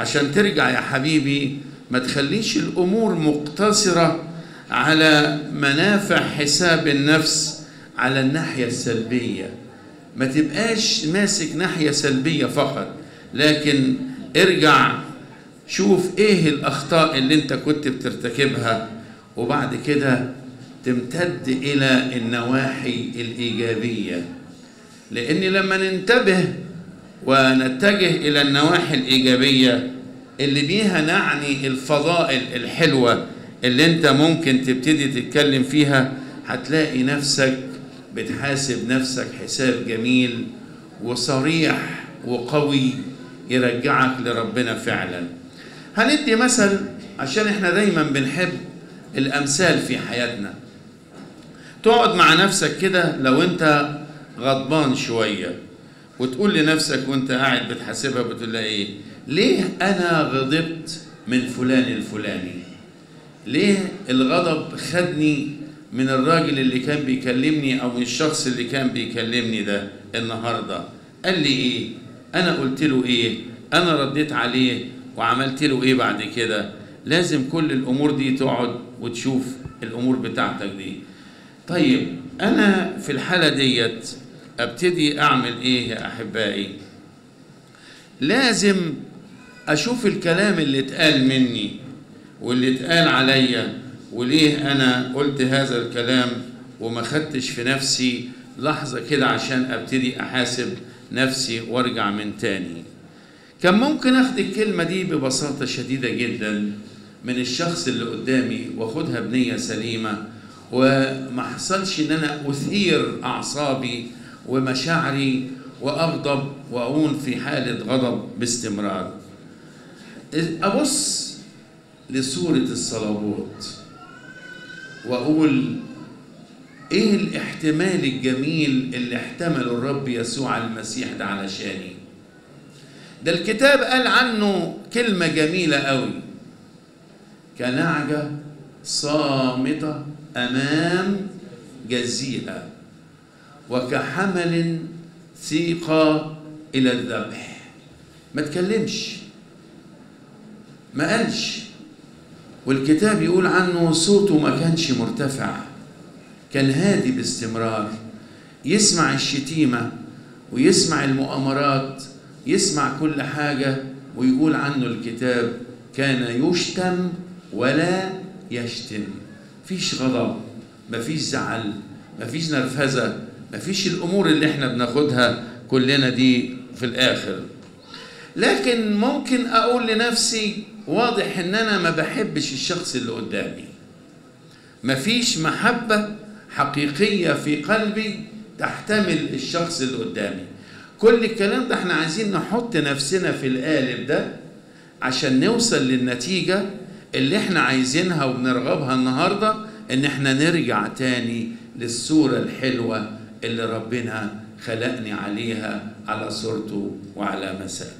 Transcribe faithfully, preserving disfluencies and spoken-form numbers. عشان ترجع يا حبيبي ما تخليش الأمور مقتصرة على منافع حساب النفس على الناحية السلبية، ما تبقاش ماسك ناحية سلبية فقط، لكن ارجع شوف ايه الأخطاء اللي انت كنت بترتكبها، وبعد كده تمتد إلى النواحي الإيجابية. لأن لما ننتبه ونتجه إلى النواحي الإيجابية اللي بيها نعني الفضائل الحلوة اللي انت ممكن تبتدي تتكلم فيها، هتلاقي نفسك بتحاسب نفسك حساب جميل وصريح وقوي يرجعك لربنا فعلا. هندي مثل عشان احنا دايما بنحب الأمثال في حياتنا. تقعد مع نفسك كده لو انت غضبان شوية وتقول لنفسك وانت قاعد بتحاسبها، بتقول لها ايه؟ ليه انا غضبت من فلان الفلاني؟ ليه الغضب خدني من الراجل اللي كان بيكلمني او من الشخص اللي كان بيكلمني ده النهارده؟ قال لي ايه؟ انا قلت له ايه؟ انا رديت عليه وعملت له ايه بعد كده؟ لازم كل الامور دي تقعد وتشوف الامور بتاعتك دي. طيب انا في الحاله ديت ابتدي اعمل ايه يا احبائي؟ لازم اشوف الكلام اللي اتقال مني واللي اتقال عليا، وليه انا قلت هذا الكلام وما خدتش في نفسي لحظه كده عشان ابتدي احاسب نفسي وارجع من تاني. كان ممكن اخد الكلمه دي ببساطه شديده جدا من الشخص اللي قدامي واخدها بنيه سليمه، وما حصلش ان انا اثير اعصابي ومشاعري واغضب واكون في حاله غضب باستمرار. ابص لسورة الصلبوت واقول ايه الاحتمال الجميل اللي احتمله الرب يسوع المسيح ده علشاني. ده الكتاب قال عنه كلمة جميلة قوي، كنعجة صامتة امام جزيها وكحمل ثيقة الى الذبح. ما تكلمش، ما قالش، والكتاب يقول عنه صوته ما كانش مرتفع، كان هادي باستمرار، يسمع الشتيمة ويسمع المؤامرات، يسمع كل حاجة، ويقول عنه الكتاب كان يشتم ولا يشتم. مفيش غضب، مفيش زعل، مفيش نرفزة، مفيش الأمور اللي احنا بناخدها كلنا دي في الآخر. لكن ممكن أقول لنفسي واضح ان انا ما بحبش الشخص اللي قدامي، مفيش محبة حقيقية في قلبي تحتمل الشخص اللي قدامي. كل الكلام ده احنا عايزين نحط نفسنا في القالب ده عشان نوصل للنتيجة اللي احنا عايزينها وبنرغبها النهاردة، ان احنا نرجع تاني للصورة الحلوة اللي ربنا خلقني عليها على صورته وعلى مثاله.